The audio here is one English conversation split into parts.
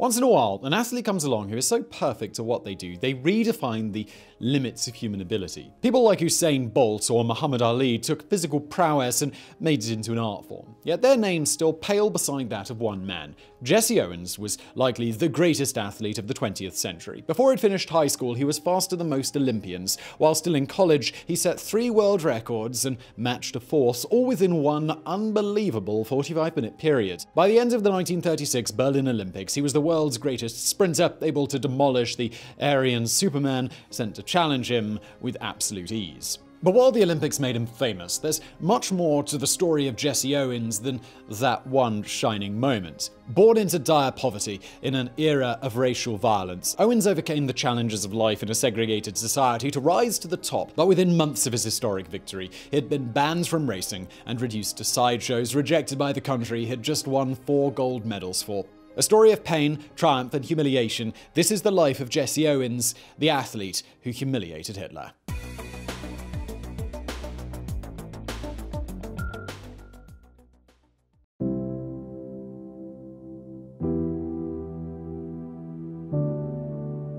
Once in a while, an athlete comes along who is so perfect at what they do, they redefine the limits of human ability. People like Usain Bolt or Muhammad Ali took physical prowess and made it into an art form. Yet their names still pale beside that of one man. Jesse Owens was likely the greatest athlete of the 20th century. Before he'd finished high school, he was faster than most Olympians. While still in college, he set 3 world records and matched a fourth, all within one unbelievable 45-minute period. By the end of the 1936 Berlin Olympics, he was the world's greatest sprinter, able to demolish the Aryan Superman sent to challenge him with absolute ease. But while the Olympics made him famous, there's much more to the story of Jesse Owens than that one shining moment. Born into dire poverty in an era of racial violence, Owens overcame the challenges of life in a segregated society to rise to the top. But within months of his historic victory, he had been banned from racing and reduced to sideshows, rejected by the country he had just won 4 gold medals for. A story of pain, triumph, and humiliation. This is the life of Jesse Owens, the athlete who humiliated Hitler.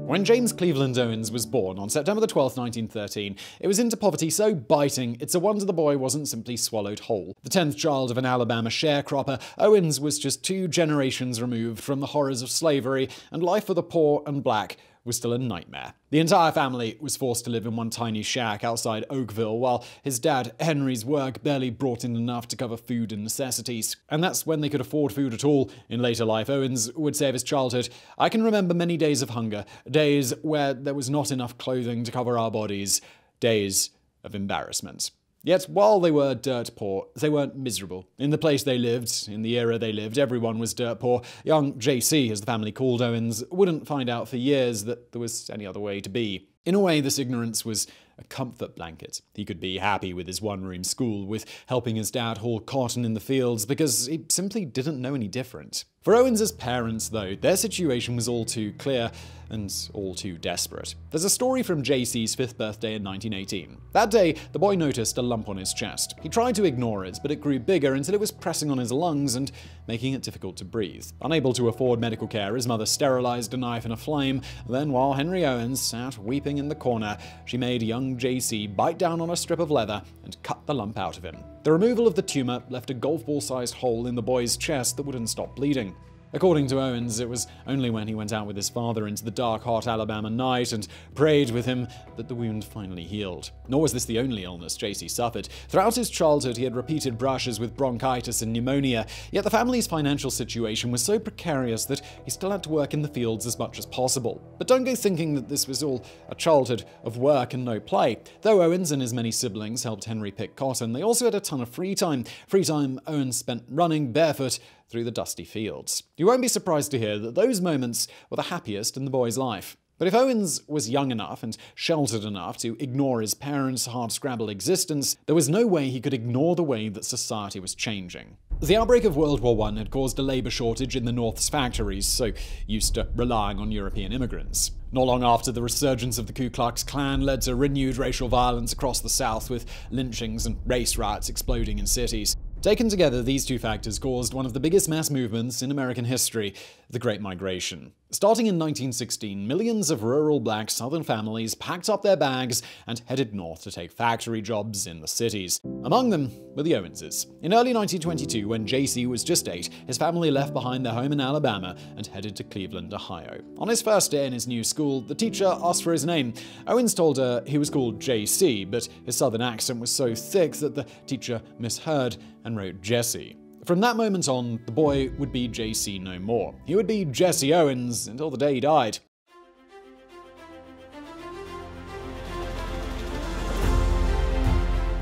When James Cleveland Owens was born on September 12, 1913, it was into poverty so biting, it's a wonder the boy wasn't simply swallowed whole. The 10th child of an Alabama sharecropper, Owens was just 2 generations removed from the horrors of slavery, and life for the poor and black was still a nightmare. The entire family was forced to live in one tiny shack outside Oakville, while his dad, Henry's work barely brought in enough to cover food and necessities. And that's when they could afford food at all. In later life, Owens would say of his childhood, "I can remember many days of hunger, days where there was not enough clothing to cover our bodies, days of embarrassment." Yet, while they were dirt poor, they weren't miserable. In the place they lived, in the era they lived, everyone was dirt poor. Young JC, as the family called Owens, wouldn't find out for years that there was any other way to be. In a way, this ignorance was a comfort blanket. He could be happy with his one-room school, with helping his dad haul cotton in the fields, because he simply didn't know any different. For Owens' parents, though, their situation was all too clear and all too desperate. There's a story from JC's 5th birthday in 1918. That day, the boy noticed a lump on his chest. He tried to ignore it, but it grew bigger until it was pressing on his lungs and making it difficult to breathe. Unable to afford medical care, his mother sterilized a knife in a flame. Then, while Henry Owens sat weeping in the corner, she made young JC bite down on a strip of leather and cut the lump out of him. The removal of the tumor left a golf ball-sized hole in the boy's chest that wouldn't stop bleeding. According to Owens, it was only when he went out with his father into the dark, hot Alabama night and prayed with him that the wound finally healed. Nor was this the only illness JC suffered. Throughout his childhood, he had repeated brushes with bronchitis and pneumonia, yet the family's financial situation was so precarious that he still had to work in the fields as much as possible. But don't go thinking that this was all a childhood of work and no play. Though Owens and his many siblings helped Henry pick cotton, they also had a ton of free time. Free time Owens spent running barefoot through the dusty fields. You won't be surprised to hear that those moments were the happiest in the boy's life. But if Owens was young enough and sheltered enough to ignore his parents' hardscrabble existence, there was no way he could ignore the way that society was changing. The outbreak of World War I had caused a labor shortage in the North's factories, so used to relying on European immigrants. Not long after, the resurgence of the Ku Klux Klan led to renewed racial violence across the South, with lynchings and race riots exploding in cities. Taken together, these two factors caused one of the biggest mass movements in American history, the Great Migration. Starting in 1916, millions of rural black Southern families packed up their bags and headed north to take factory jobs in the cities. Among them were the Owenses. In early 1922, when JC was just 8, his family left behind their home in Alabama and headed to Cleveland, Ohio. On his first day in his new school, the teacher asked for his name. Owens told her he was called JC, but his Southern accent was so thick that the teacher misheard and wrote Jesse. From that moment on, the boy would be JC no more. He would be Jesse Owens until the day he died.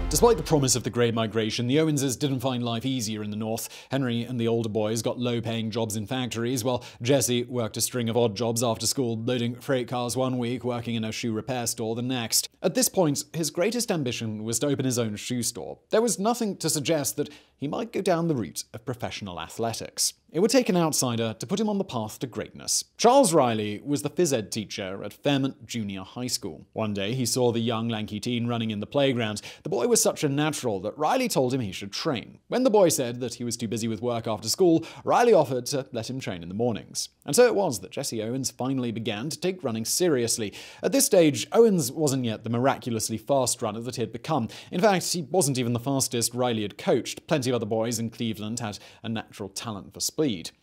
Despite the promise of the Great Migration, the Owenses didn't find life easier in the North. Henry and the older boys got low-paying jobs in factories, while Jesse worked a string of odd jobs after school, loading freight cars one week, working in a shoe repair store the next. At this point, his greatest ambition was to open his own shoe store. There was nothing to suggest that he might go down the route of professional athletics. It would take an outsider to put him on the path to greatness. Charles Riley was the phys ed teacher at Fairmont Junior High School. One day he saw the young lanky teen running in the playground. The boy was such a natural that Riley told him he should train. When the boy said that he was too busy with work after school, Riley offered to let him train in the mornings. And so it was that Jesse Owens finally began to take running seriously. At this stage, Owens wasn't yet the miraculously fast runner that he had become. In fact, he wasn't even the fastest Riley had coached. Plenty of other boys in Cleveland had a natural talent for speed.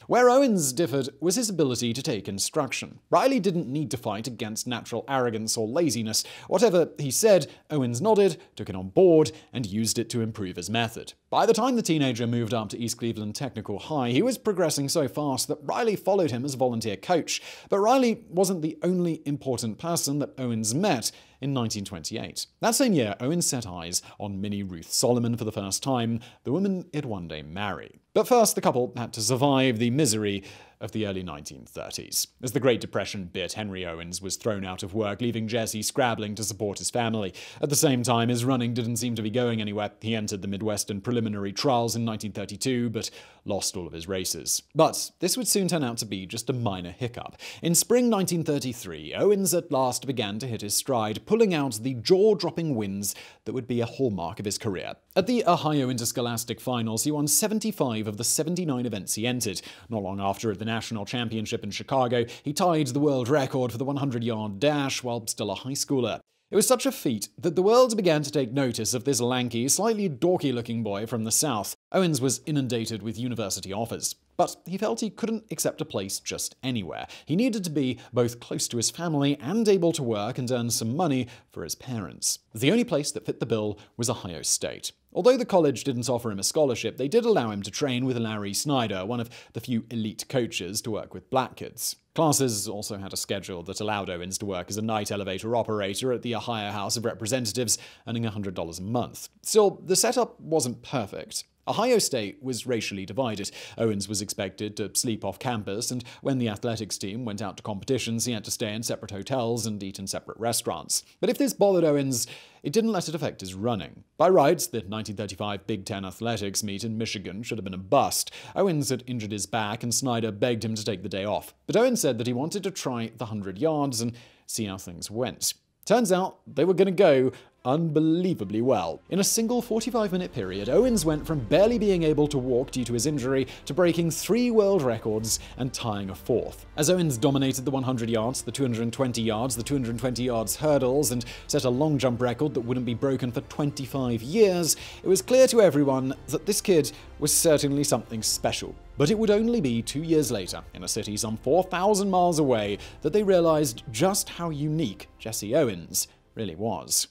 Where Owens differed was his ability to take instruction. Riley didn't need to fight against natural arrogance or laziness. Whatever he said, Owens nodded, took it on board, and used it to improve his method. By the time the teenager moved up to East Cleveland Technical High, he was progressing so fast that Riley followed him as volunteer coach. But Riley wasn't the only important person that Owens met in 1928. That same year, Owens set eyes on Minnie Ruth Solomon for the first time, the woman he'd one day marry. But first, the couple had to survive the misery of the early 1930s. As the Great Depression bit, Henry Owens was thrown out of work, leaving Jesse scrabbling to support his family. At the same time, his running didn't seem to be going anywhere. He entered the Midwestern preliminary trials in 1932, but lost all of his races. But this would soon turn out to be just a minor hiccup. In spring 1933, Owens at last began to hit his stride, pulling out the jaw-dropping wins that would be a hallmark of his career. At the Ohio Interscholastic Finals, he won 75 of the 79 events he entered. Not long after, at the National Championship in Chicago, he tied the world record for the 100-yard dash while still a high schooler. It was such a feat that the world began to take notice of this lanky, slightly dorky-looking boy from the South. Owens was inundated with university offers, but he felt he couldn't accept a place just anywhere. He needed to be both close to his family and able to work and earn some money for his parents. The only place that fit the bill was Ohio State. Although the college didn't offer him a scholarship, they did allow him to train with Larry Snyder, one of the few elite coaches to work with black kids. Classes also had a schedule that allowed Owens to work as a night elevator operator at the Ohio House of Representatives, earning $100 a month. Still, the setup wasn't perfect. Ohio State was racially divided. Owens was expected to sleep off campus, and when the athletics team went out to competitions, he had to stay in separate hotels and eat in separate restaurants. But if this bothered Owens, it didn't let it affect his running. By rights, the 1935 Big Ten athletics meet in Michigan should have been a bust. Owens had injured his back, and Snyder begged him to take the day off. But Owens said that he wanted to try the 100 yards and see how things went. Turns out they were going to go unbelievably well. In a single 45-minute period, Owens went from barely being able to walk due to his injury to breaking 3 world records and tying a 4th. As Owens dominated the 100 yards, the 220 yards, the 220 yards hurdles, and set a long jump record that wouldn't be broken for 25 years, it was clear to everyone that this kid was certainly something special. But it would only be 2 years later, in a city some 4,000 miles away, that they realized just how unique Jesse Owens really was.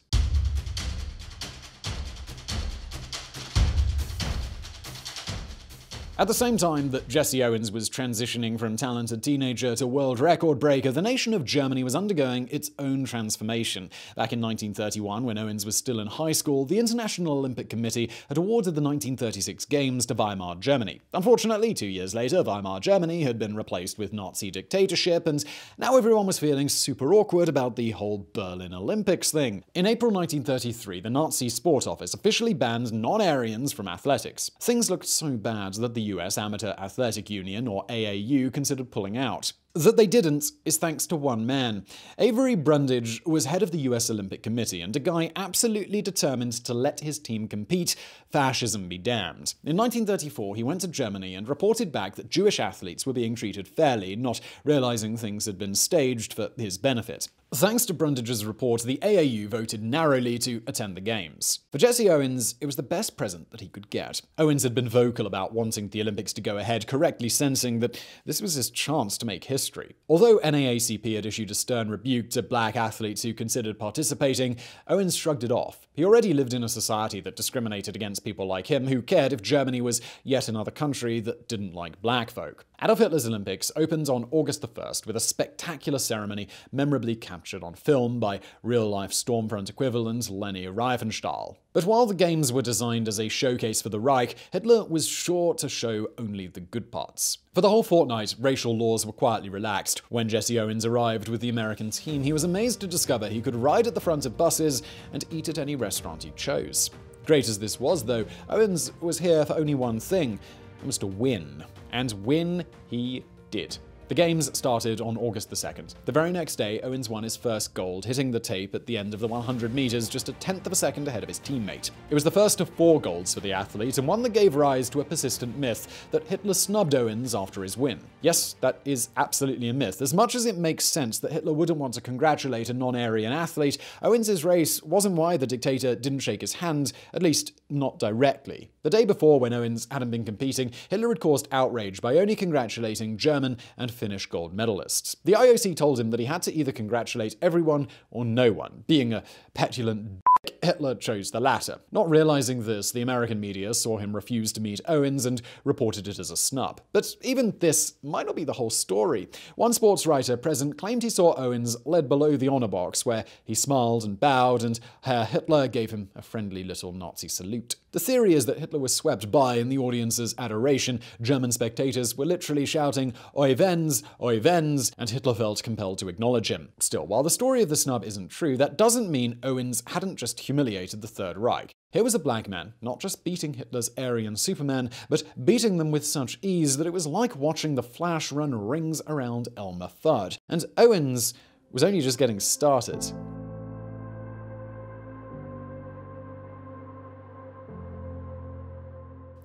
At the same time that Jesse Owens was transitioning from talented teenager to world record breaker, the nation of Germany was undergoing its own transformation. Back in 1931, when Owens was still in high school, the International Olympic Committee had awarded the 1936 Games to Weimar Germany. Unfortunately, 2 years later, Weimar Germany had been replaced with Nazi dictatorship, and now everyone was feeling super awkward about the whole Berlin Olympics thing. In April 1933, the Nazi Sport Office officially banned non-Aryans from athletics. Things looked so bad that the US Amateur Athletic Union, or AAU, considered pulling out. That they didn't is thanks to one man. Avery Brundage was head of the US Olympic Committee, and a guy absolutely determined to let his team compete, fascism be damned. In 1934, he went to Germany and reported back that Jewish athletes were being treated fairly, not realizing things had been staged for his benefit. Thanks to Brundage's report, the AAU voted narrowly to attend the Games. For Jesse Owens, it was the best present that he could get. Owens had been vocal about wanting the Olympics to go ahead, correctly sensing that this was his chance to make history. Although NAACP had issued a stern rebuke to black athletes who considered participating, Owens shrugged it off. He already lived in a society that discriminated against people like him, who cared if Germany was yet another country that didn't like black folk. Adolf Hitler's Olympics opened on August the 1st with a spectacular ceremony memorably captured on film by real-life Stormfront equivalent Leni Riefenstahl. But while the Games were designed as a showcase for the Reich, Hitler was sure to show only the good parts. For the whole fortnight, racial laws were quietly relaxed. When Jesse Owens arrived with the American team, he was amazed to discover he could ride at the front of buses and eat at any restaurant he chose. Great as this was, though, Owens was here for only one thing, and was to win. and win he did. The games started on August the 2nd. The very next day, Owens won his first gold, hitting the tape at the end of the 100 meters, just a tenth of a second ahead of his teammate. It was the first of 4 golds for the athlete, and one that gave rise to a persistent myth that Hitler snubbed Owens after his win. Yes, that is absolutely a myth. As much as it makes sense that Hitler wouldn't want to congratulate a non-Aryan athlete, Owens' race wasn't why the dictator didn't shake his hand, at least not directly. The day before, when Owens hadn't been competing, Hitler had caused outrage by only congratulating German and Finnish gold medalists. The IOC told him that he had to either congratulate everyone or no one. Being a petulant dick, Hitler chose the latter. Not realizing this, the American media saw him refuse to meet Owens and reported it as a snub. But even this might not be the whole story. One sports writer present claimed he saw Owens led below the honor box, where he smiled and bowed, and Herr Hitler gave him a friendly little Nazi salute. The theory is that Hitler was swept by in the audience's adoration. German spectators were literally shouting, "Oy Vens, Oy Vens," and Hitler felt compelled to acknowledge him. Still, while the story of the snub isn't true, that doesn't mean Owens hadn't just humiliated the Third Reich. Here was a black man, not just beating Hitler's Aryan Superman, but beating them with such ease that it was like watching the Flash run rings around Elmer Fudd. And Owens was only just getting started.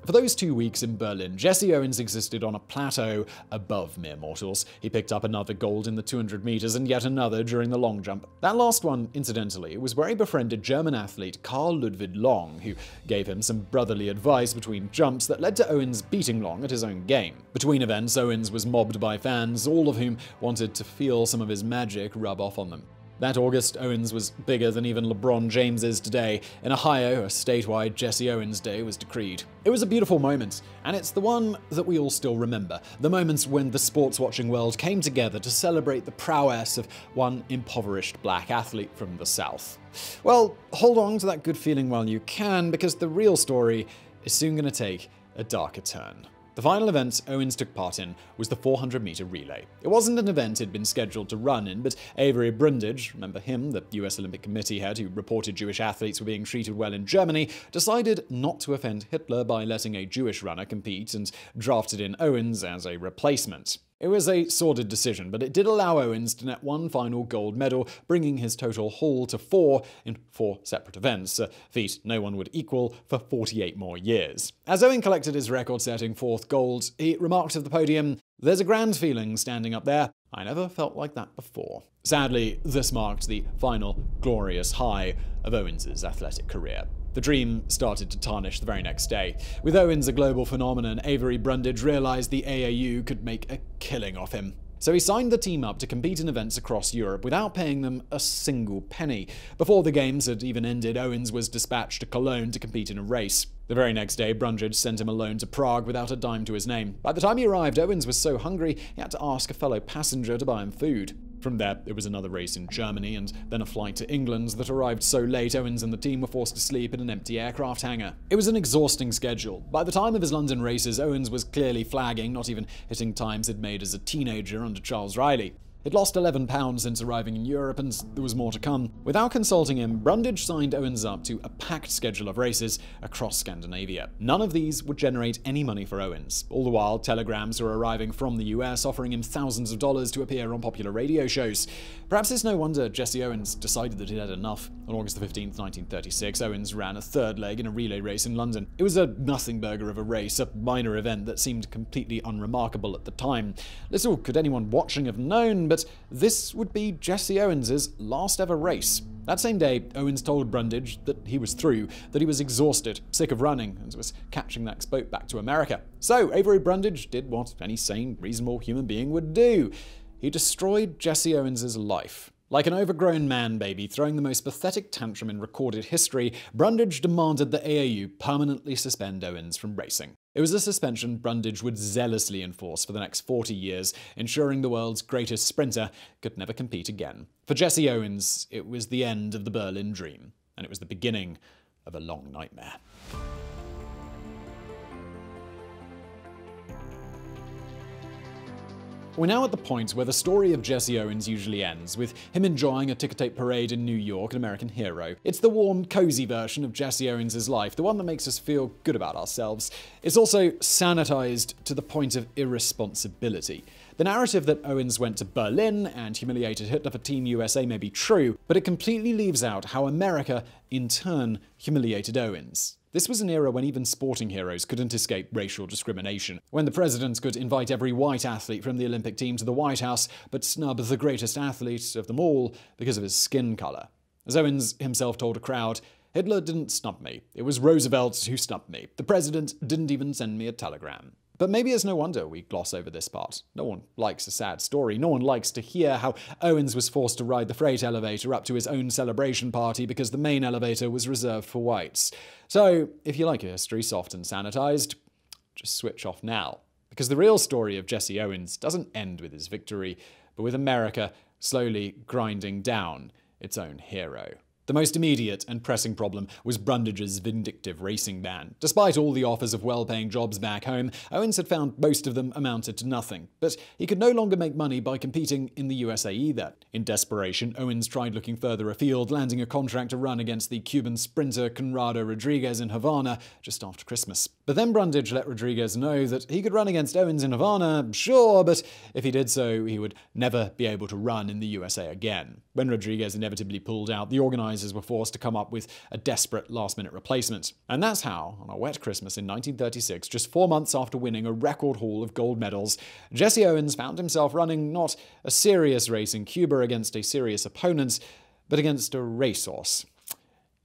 For those 2 weeks in Berlin, Jesse Owens existed on a plateau above mere mortals. He picked up another gold in the 200 meters and yet another during the long jump. That last one, incidentally, was where he befriended German athlete Karl Ludwig Long, who gave him some brotherly advice between jumps that led to Owens beating Long at his own game. Between events, Owens was mobbed by fans, all of whom wanted to feel some of his magic rub off on them. That August, Owens was bigger than even LeBron James is today. In Ohio, a statewide Jesse Owens Day was decreed. It was a beautiful moment, and it's the one that we all still remember. The moments when the sports-watching world came together to celebrate the prowess of one impoverished black athlete from the South. Well, hold on to that good feeling while you can, because the real story is soon going to take a darker turn. The final event Owens took part in was the 400-meter relay. It wasn't an event he'd been scheduled to run in, but Avery Brundage, remember him, the US Olympic Committee head who reported Jewish athletes were being treated well in Germany, decided not to offend Hitler by letting a Jewish runner compete and drafted in Owens as a replacement. It was a sordid decision, but it did allow Owens to net one final gold medal, bringing his total haul to 4 in 4 separate events, a feat no one would equal for 48 more years. As Owens collected his record-setting 4th gold, he remarked at the podium, "There's a grand feeling standing up there. I never felt like that before." Sadly, this marked the final glorious high of Owens' athletic career. The dream started to tarnish the very next day. With Owens a global phenomenon, Avery Brundage realized the AAU could make a killing off him. So he signed the team up to compete in events across Europe without paying them a single penny. Before the games had even ended, Owens was dispatched to Cologne to compete in a race. The very next day, Brundage sent him alone to Prague without a dime to his name. By the time he arrived, Owens was so hungry he had to ask a fellow passenger to buy him food. From there, it was another race in Germany, and then a flight to England that arrived so late Owens and the team were forced to sleep in an empty aircraft hangar. It was an exhausting schedule. By the time of his London races, Owens was clearly flagging, not even hitting times he'd made as a teenager under Charles Riley. He'd lost 11 pounds since arriving in Europe, and there was more to come. Without consulting him, Brundage signed Owens up to a packed schedule of races across Scandinavia. None of these would generate any money for Owens. All the while, telegrams were arriving from the US offering him thousands of dollars to appear on popular radio shows. Perhaps it's no wonder Jesse Owens decided that he'd had enough. On August 15, 1936, Owens ran a third leg in a relay race in London. It was a nothing burger of a race, a minor event that seemed completely unremarkable at the time. Little could anyone watching have known, but this would be Jesse Owens' last ever race. That same day, Owens told Brundage that he was through, that he was exhausted, sick of running, and was catching the next boat back to America. So Avery Brundage did what any sane, reasonable human being would do. He destroyed Jesse Owens' life. Like an overgrown man-baby throwing the most pathetic tantrum in recorded history, Brundage demanded the AAU permanently suspend Owens from racing. It was a suspension Brundage would zealously enforce for the next 40 years, ensuring the world's greatest sprinter could never compete again. For Jesse Owens, it was the end of the Berlin dream, and it was the beginning of a long nightmare. We're now at the point where the story of Jesse Owens usually ends, with him enjoying a ticker tape parade in New York, an American hero. It's the warm, cozy version of Jesse Owens' life, the one that makes us feel good about ourselves. It's also sanitized to the point of irresponsibility. The narrative that Owens went to Berlin and humiliated Hitler for Team USA may be true, but it completely leaves out how America, in turn, humiliated Owens. This was an era when even sporting heroes couldn't escape racial discrimination, when the president could invite every white athlete from the Olympic team to the White House, but snub the greatest athlete of them all because of his skin color. As Owens himself told a crowd, "Hitler didn't snub me. It was Roosevelt who snubbed me. The president didn't even send me a telegram." But maybe it's no wonder we gloss over this part. No one likes a sad story. No one likes to hear how Owens was forced to ride the freight elevator up to his own celebration party because the main elevator was reserved for whites. So, if you like your history soft and sanitized, just switch off now. Because the real story of Jesse Owens doesn't end with his victory, but with America slowly grinding down its own hero. The most immediate and pressing problem was Brundage's vindictive racing ban. Despite all the offers of well-paying jobs back home, Owens had found most of them amounted to nothing. But he could no longer make money by competing in the USA either. In desperation, Owens tried looking further afield, landing a contract to run against the Cuban sprinter Conrado Rodriguez in Havana just after Christmas. But then Brundage let Rodriguez know that he could run against Owens in Havana, sure, but if he did so, he would never be able to run in the USA again. When Rodriguez inevitably pulled out, the organizers were forced to come up with a desperate last-minute replacement. And that's how, on a wet Christmas in 1936, just 4 months after winning a record haul of gold medals, Jesse Owens found himself running not a serious race in Cuba against a serious opponent, but against a racehorse.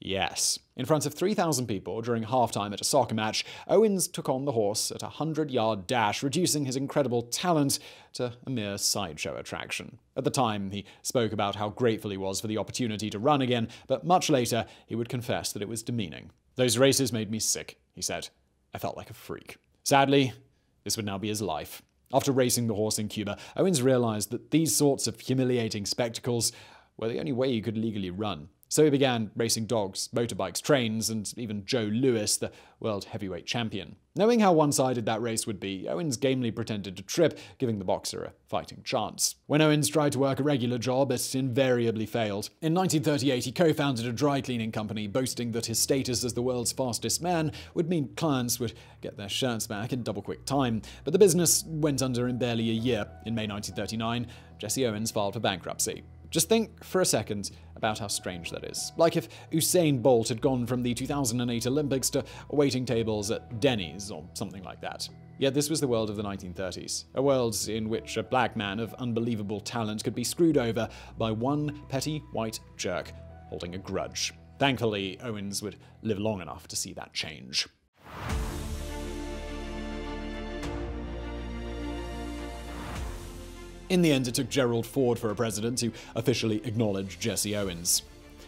Yes. In front of 3,000 people during halftime at a soccer match, Owens took on the horse at a 100-yard dash, reducing his incredible talent to a mere sideshow attraction. At the time, he spoke about how grateful he was for the opportunity to run again, but much later he would confess that it was demeaning. "Those races made me sick," he said. "I felt like a freak." Sadly, this would now be his life. After racing the horse in Cuba, Owens realized that these sorts of humiliating spectacles were the only way he could legally run. So he began racing dogs, motorbikes, trains, and even Joe Louis, the world heavyweight champion. Knowing how one-sided that race would be, Owens gamely pretended to trip, giving the boxer a fighting chance. When Owens tried to work a regular job, it invariably failed. In 1938, he co-founded a dry-cleaning company, boasting that his status as the world's fastest man would mean clients would get their shirts back in double-quick time. But the business went under in barely a year. In May 1939, Jesse Owens filed for bankruptcy. Just think for a second about how strange that is. Like if Usain Bolt had gone from the 2008 Olympics to waiting tables at Denny's or something like that. Yet this was the world of the 1930s, a world in which a black man of unbelievable talent could be screwed over by one petty white jerk holding a grudge. Thankfully, Owens would live long enough to see that change. In the end, it took Gerald Ford for a president to officially acknowledge Jesse Owens.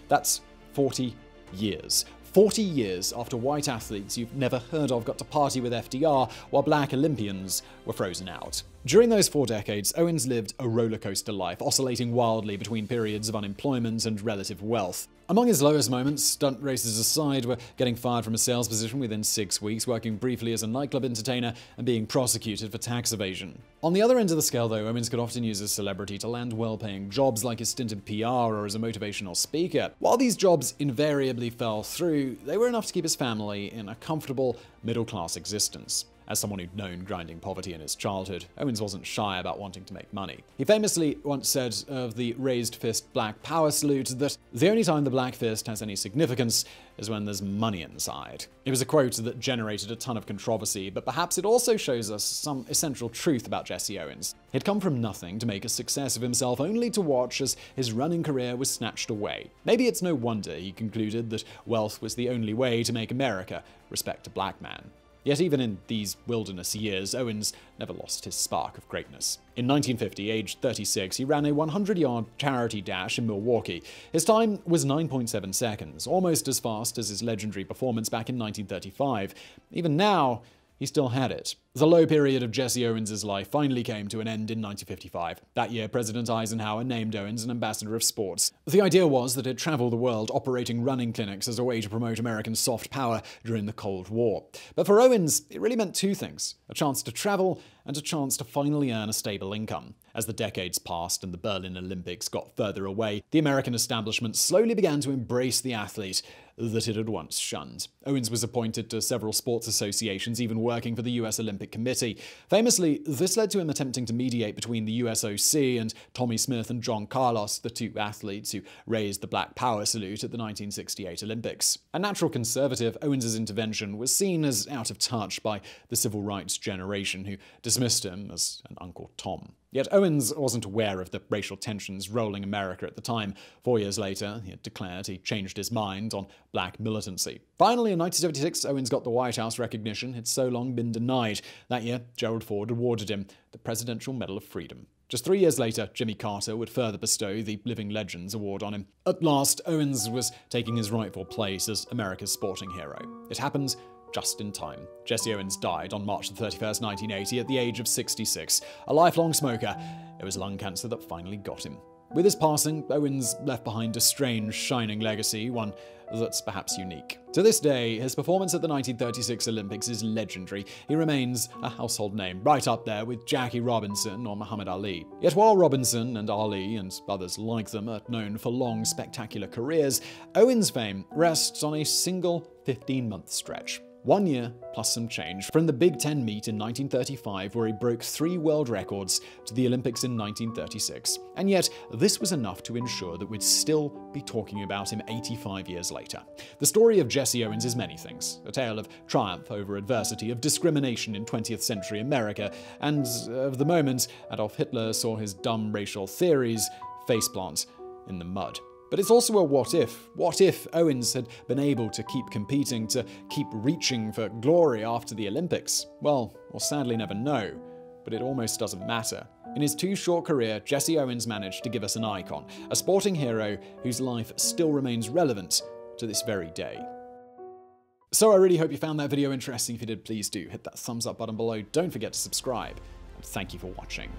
That's 40 years. 40 years after white athletes you've never heard of got to party with FDR, while black Olympians were frozen out. During those 4 decades, Owens lived a rollercoaster life, oscillating wildly between periods of unemployment and relative wealth. Among his lowest moments, stunt races aside, were getting fired from a sales position within 6 weeks, working briefly as a nightclub entertainer, and being prosecuted for tax evasion. On the other end of the scale, though, Owens could often use his celebrity to land well-paying jobs like his stint in PR or as a motivational speaker. While these jobs invariably fell through, they were enough to keep his family in a comfortable, middle-class existence. As someone who'd known grinding poverty in his childhood, Owens wasn't shy about wanting to make money. He famously once said of the raised fist black power salute that the only time the black fist has any significance is when there's money inside. It was a quote that generated a ton of controversy, but perhaps it also shows us some essential truth about Jesse Owens. He'd come from nothing to make a success of himself, only to watch as his running career was snatched away. Maybe it's no wonder he concluded that wealth was the only way to make America respect a black man. Yet even in these wilderness years, Owens never lost his spark of greatness. In 1950, aged 36, he ran a 100-yard charity dash in Milwaukee. His time was 9.7 seconds, almost as fast as his legendary performance back in 1935. Even now, he still had it. The low period of Jesse Owens' life finally came to an end in 1955. That year, President Eisenhower named Owens an ambassador of sports. The idea was that he'd travel the world operating running clinics as a way to promote American soft power during the Cold War. But for Owens, it really meant two things: a chance to travel and a chance to finally earn a stable income. As the decades passed and the Berlin Olympics got further away, the American establishment slowly began to embrace the athlete that it had once shunned. Owens was appointed to several sports associations, even working for the US Olympic Committee. Famously, this led to him attempting to mediate between the USOC and Tommy Smith and John Carlos, the two athletes who raised the Black Power salute at the 1968 Olympics. A natural conservative, Owens's intervention was seen as out of touch by the civil rights generation, who dismissed him as an Uncle Tom. Yet Owens wasn't aware of the racial tensions rolling America at the time. 4 years later, he had declared he changed his mind on black militancy. Finally, in 1976, Owens got the White House recognition he'd so long been denied. That year, Gerald Ford awarded him the Presidential Medal of Freedom. Just 3 years later, Jimmy Carter would further bestow the Living Legends Award on him. At last, Owens was taking his rightful place as America's sporting hero. It happened just in time. Jesse Owens died on March 31st, 1980, at the age of 66. A lifelong smoker, it was lung cancer that finally got him. With his passing, Owens left behind a strange, shining legacy, one that's perhaps unique. To this day, his performance at the 1936 Olympics is legendary. He remains a household name, right up there with Jackie Robinson or Muhammad Ali. Yet while Robinson and Ali and others like them are known for long, spectacular careers, Owens' fame rests on a single 15-month stretch. 1 year, plus some change, from the Big Ten meet in 1935, where he broke 3 world records, to the Olympics in 1936. And yet, this was enough to ensure that we'd still be talking about him 85 years later. The story of Jesse Owens is many things. A tale of triumph over adversity, of discrimination in 20th century America, and of the moment Adolf Hitler saw his dumb racial theories faceplant in the mud. But it's also a what if. What if Owens had been able to keep competing, to keep reaching for glory after the Olympics? Well, we'll sadly never know, but it almost doesn't matter. In his too-short career, Jesse Owens managed to give us an icon, a sporting hero whose life still remains relevant to this very day. So I really hope you found that video interesting. If you did, please do hit that thumbs up button below. Don't forget to subscribe, and thank you for watching.